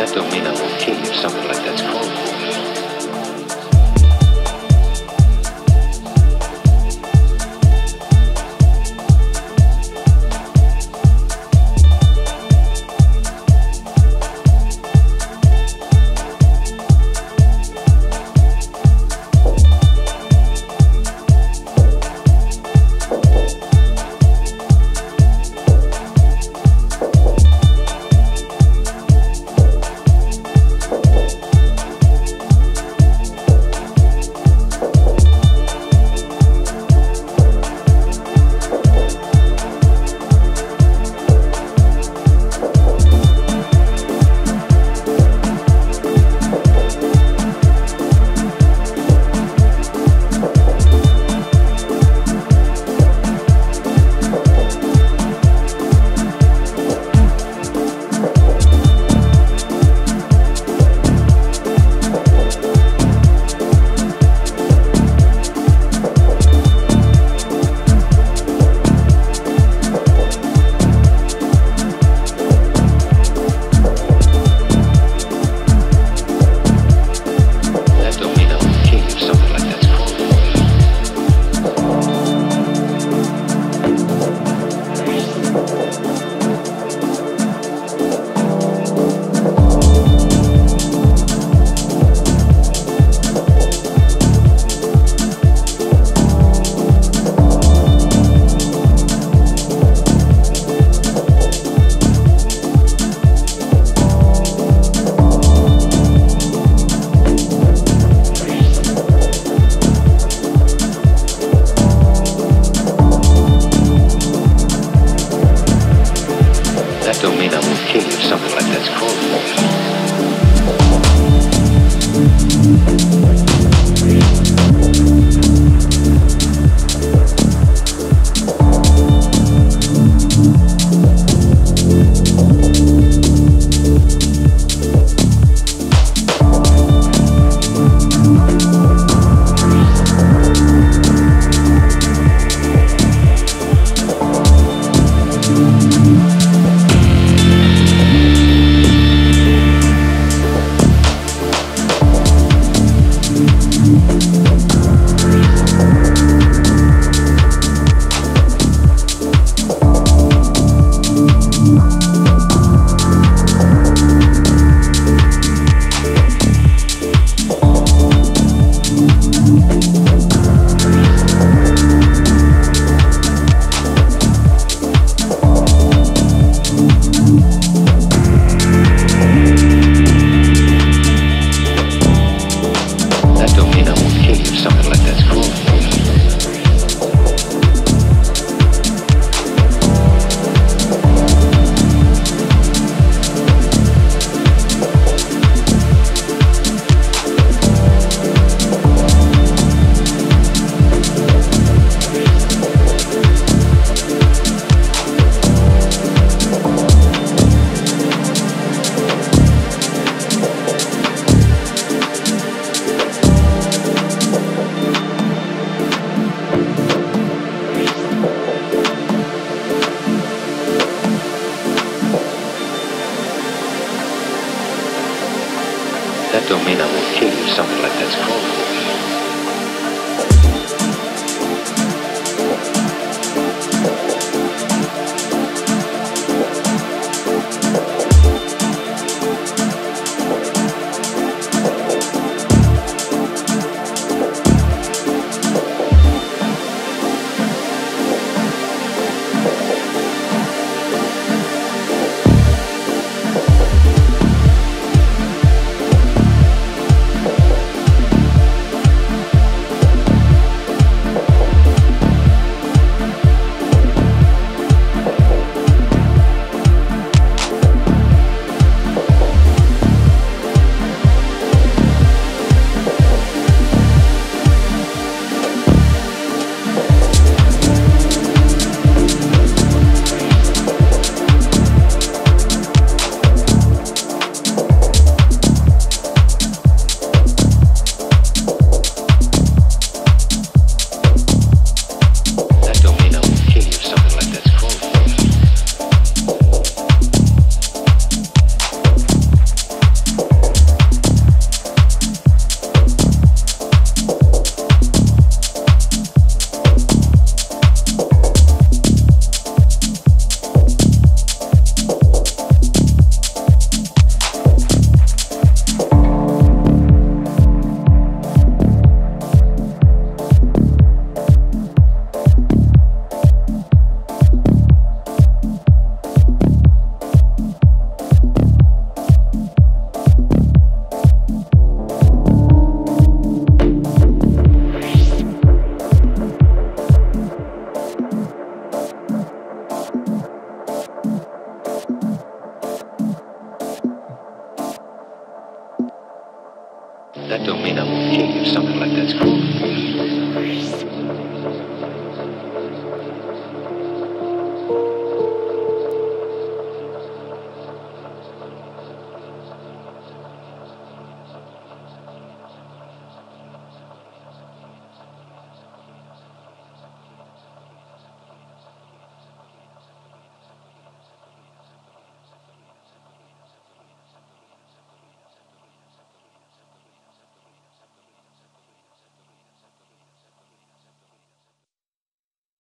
That don't mean I won't kill you if something like that's called for. That don't mean I won't kill you if something like that's called. That don't mean I won't kill you, something like that's called for. That don't mean I won't kill you. Something like that's cool.